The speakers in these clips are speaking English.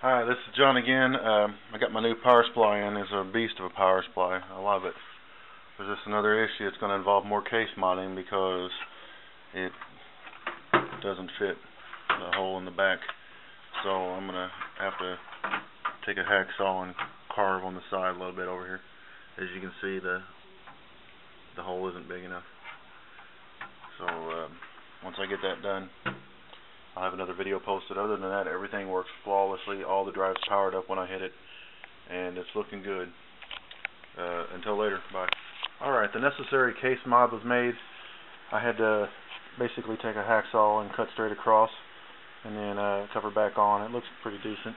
Hi, this is John again. I got my new power supply in. It's a beast of a power supply. I love it. There's just another issue. It's going to involve more case modding because it doesn't fit the hole in the back. So I'm going to have to take a hacksaw and carve on the side a little bit over here. As you can see, the hole isn't big enough. So once I get that done, I'll have another video posted. Other than that, everything works flawlessly. All the drives powered up when I hit it, and it's looking good. Until later, bye. Alright, the necessary case mod was made. I had to basically take a hacksaw and cut straight across, and then cover back on. It looks pretty decent.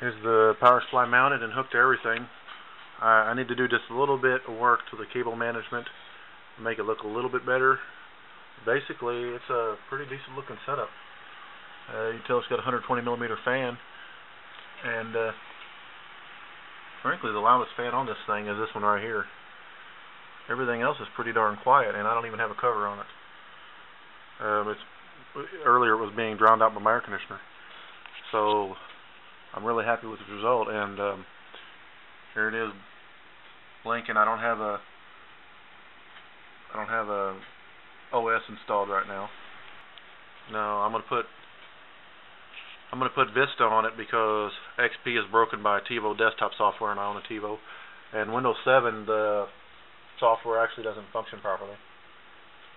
Here's the power supply mounted and hooked to everything. I need to do just a little bit of work to the cable management to make it look a little bit better. Basically, it's a pretty decent looking setup. You can tell it's got a 120mm fan, and frankly, the loudest fan on this thing is this one right here. Everything else is pretty darn quiet, and I don't even have a cover on it. Earlier it was being drowned out by my air conditioner, so I'm really happy with the result. And here it is blinking. I don't have a OS installed right now. No, I'm gonna put Vista on it because XP is broken by TiVo desktop software, and I own a TiVo. And Windows 7, the software actually doesn't function properly.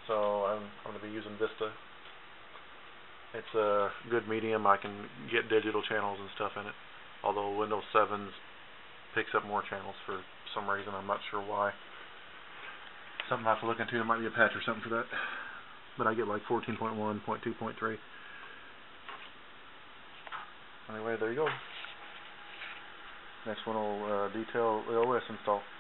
So I'm gonna be using Vista. It's a good medium. I can get digital channels and stuff in it. Although Windows 7 picks up more channels for some reason. I'm not sure why. Something I have to look into. It might be a patch or something for that. But I get like 14.1.2.3. Anyway, there you go. Next one will detail the OS install.